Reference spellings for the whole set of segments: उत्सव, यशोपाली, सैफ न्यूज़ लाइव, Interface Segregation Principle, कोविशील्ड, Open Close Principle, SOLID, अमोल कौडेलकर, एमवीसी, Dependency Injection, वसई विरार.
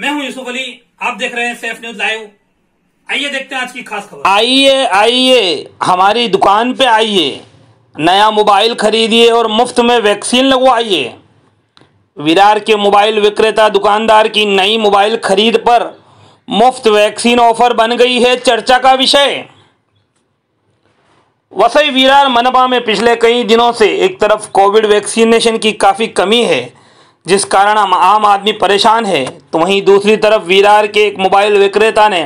मैं हूं यशोपाली, आप देख रहे हैं सैफ न्यूज़ लाइव। आइए देखते हैं आज की खास खबर। आइए हमारी दुकान पे आइए, नया मोबाइल खरीदिए और मुफ्त में वैक्सीन लगवाइए। विरार के मोबाइल विक्रेता दुकानदार की नई मोबाइल खरीद पर मुफ्त वैक्सीन ऑफर बन गई है चर्चा का विषय। वसई विरार मनपा में पिछले कई दिनों से एक तरफ कोविड वैक्सीनेशन की काफ़ी कमी है, जिस कारण आम आदमी परेशान है, तो वहीं दूसरी तरफ विरार के एक मोबाइल विक्रेता ने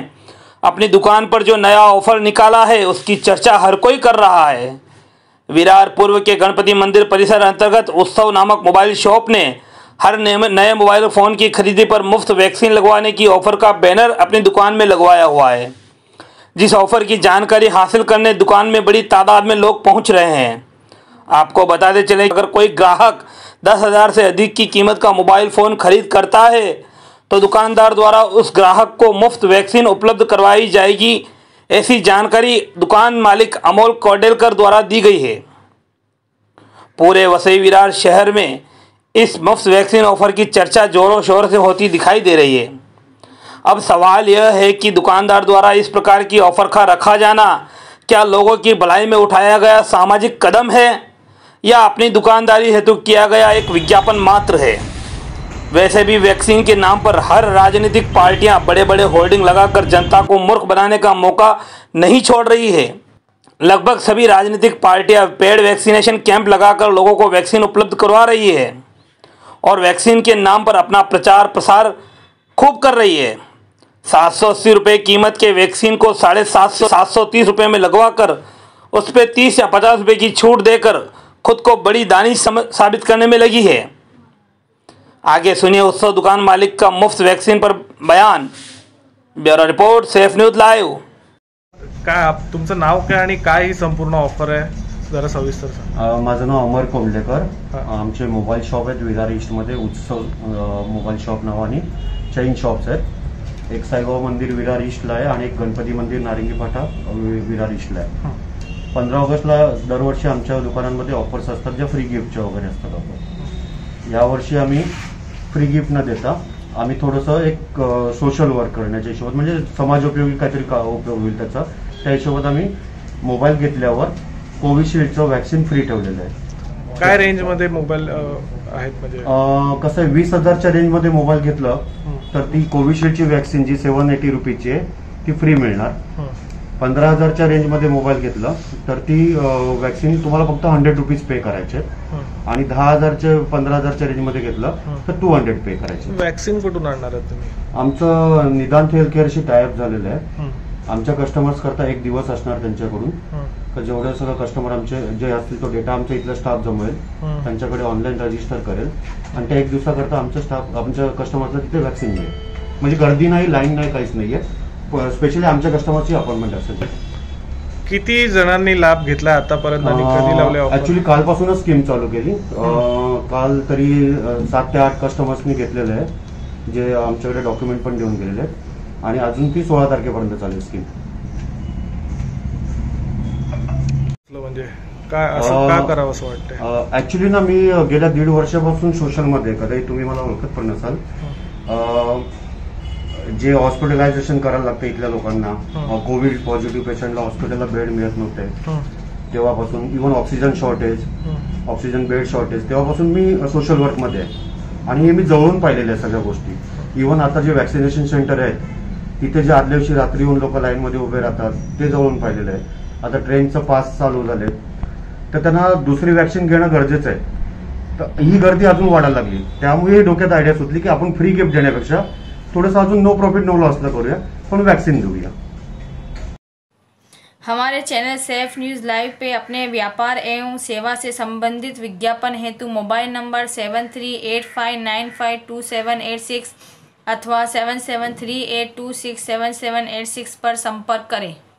अपनी दुकान पर जो नया ऑफर निकाला है उसकी चर्चा हर कोई कर रहा है। विरार पूर्व के गणपति मंदिर परिसर अंतर्गत उत्सव नामक मोबाइल शॉप ने हर नए मोबाइल फ़ोन की खरीदी पर मुफ्त वैक्सीन लगवाने की ऑफ़र का बैनर अपनी दुकान में लगवाया हुआ है, जिस ऑफ़र की जानकारी हासिल करने दुकान में बड़ी तादाद में लोग पहुंच रहे हैं। आपको बताते चले, अगर कोई ग्राहक 10,000 से अधिक की कीमत का मोबाइल फ़ोन खरीद करता है तो दुकानदार द्वारा उस ग्राहक को मुफ्त वैक्सीन उपलब्ध करवाई जाएगी। ऐसी जानकारी दुकान मालिक अमोल कौडेलकर द्वारा दी गई है। पूरे वसई विरार शहर में इस मुफ्त वैक्सीन ऑफ़र की चर्चा ज़ोरों शोर से होती दिखाई दे रही है। अब सवाल यह है कि दुकानदार द्वारा इस प्रकार की ऑफ़र का रखा जाना क्या लोगों की भलाई में उठाया गया सामाजिक कदम है या अपनी दुकानदारी हेतु किया गया एक विज्ञापन मात्र है। वैसे भी वैक्सीन के नाम पर हर राजनीतिक पार्टियां बड़े बड़े होर्डिंग लगाकर जनता को मूर्ख बनाने का मौका नहीं छोड़ रही है। लगभग सभी राजनीतिक पार्टियां पेड वैक्सीनेशन कैंप लगाकर लोगों को वैक्सीन उपलब्ध करवा रही है और वैक्सीन के नाम पर अपना प्रचार प्रसार खूब कर रही है। 780 रुपये कीमत के वैक्सीन को 730 रुपये में लगवा कर उस पर 30 या 50 रुपये की छूट देकर खुद को बड़ी दानी साबित करने में लगी है। आगे सुनिए उत्सव दुकान मालिक का मुफ्त वैक्सीन पर बयान। Bureau report सैफ न्यूज़ लाइव। काय तुमचं नाव काय आणि काय ही संपूर्ण ऑफर आहे जरा सविस्तर सांग। माझं नाव अमोल कौडेलकर, आमचे मोबाईल शॉप आहेत विरार ईस्टमध्ये, उत्सव मोबाईल शॉप नावाने चेन शॉप्स आहेत। एक साईबाबा मंदिर विरार ईस्टला आहे आणि एक गणपती मंदिर नारंगी फाटा विरार ईस्टला आहे। 15 ऑगस्टला दरवर्षी आमच्या दुकानांमध्ये ऑफर्स असतात ज्या फ्री गिफ्टच्या वगैरे असतात ऑफर। यावर्षी आम्ही फ्री गिफ्ट न देता आम्ही थोडंसं एक सोशल वर्क करण्याच्या हिशोबात, म्हणजे समाजोपयोगी काहीतरी उपयोग होईल त्याचा, त्या हिशोबात आम्ही मोबाईल घेतल्यावर कोविशील्डचं वॅक्सिन फ्री ठेवलेलं आहे। काय रेंजमध्ये मोबाईल आहेत? म्हणजे कसं आहे, 20,000च्या रेंजमध्ये मोबाईल घेतलं तर ती कोविशील्डची वॅक्सिन जी 780 रुपीची आहे ती फ्री मिळणार। 15,000च्या रेंजमध्ये मोबाईल घेतला तर ती वॅक्सिन तुम्हाला फक्त 100 रुपीज पे करायचे, आणि 10,000 चे 15,000च्या रेंजमध्ये घेतलं तर 200 पे करायचे। वॅक्सिन कुठून आणणार आहात तुम्ही? आमचं निदान हेल्थ केअरशी टायअप झालेलं आहे। आमच्या कस्टमर्स करता एक दिवस असणार त्यांच्याकडून, जेवढे सगळे कस्टमर आमचे जे असतील तो डेटा आमचा इथला स्टाफ जमवेल, त्यांच्याकडे ऑनलाईन रजिस्टर करेल आणि त्या एक दिवसाकरता आमचा स्टाफ आमच्या कस्टमर्सला तिथे वॅक्सिन मिळेल। म्हणजे गर्दी नाही, लाईन नाही, काहीच नाही आहे। स्पेशली आमच्या कस्टमरची अपॉइंटमेंट असते। किती जणांनी लाभ घेतला आतापर्यंत आणि कधी लावले ऑफर? ऍक्च्युअली कालपासूनच स्कीम चालू केली। काल तरी 7 ते 8 कस्टमर्सनी घेतलेले आहे, जे आमच्याकडे डॉक्युमेंट पण देऊन गेलेले आहेत, आणि अजून ती 16 तारखेपर्यंत चालेल स्कीम। म्हणजे काय असं का करावं असं वाटतं? ऍक्च्युअली ना, मी गेल्या 1.5 वर्षापासून सोशलमध्ये, कदाचित तुम्ही मला ओळखत पण नसाल, जे हॉस्पिटलायझेशन करायला लागतं इथल्या लोकांना, कोविड पॉझिटिव्ह पेशंटला हॉस्पिटलला बेड मिळत नव्हते तेव्हापासून, इव्हन ऑक्सिजन बेड शॉर्टेज तेव्हापासून मी सोशल वर्कमध्ये आहे आणि हे मी जवळून पाहिलेल्या सगळ्या गोष्टी। इव्हन आता जे वॅक्सिनेशन सेंटर आहेत तिथे जे आदल्या दिवशी रात्री येऊन लोक लाईनमध्ये उभे राहतात ते जवळून पाहिलेलं आहे। आता ट्रेनचं पास चालू झाले तर त्यांना दुसरी वॅक्सिन घेणं गरजेचं आहे, तर ही गर्दी अजून वाढायला लागली। त्यामुळे डोक्यात आयडिया सुचली की आपण फ्री गिफ्ट देण्यापेक्षा थोड़ा अजून नो प्रॉफिट नो लॉस करूया, पण वैक्सीन देऊया। हमारे चैनल सैफ न्यूज़ लाइव पे अपने व्यापार एवं सेवा से संबंधित विज्ञापन हेतु मोबाइल नंबर 7385952786 अथवा 7738267786 पर संपर्क करें।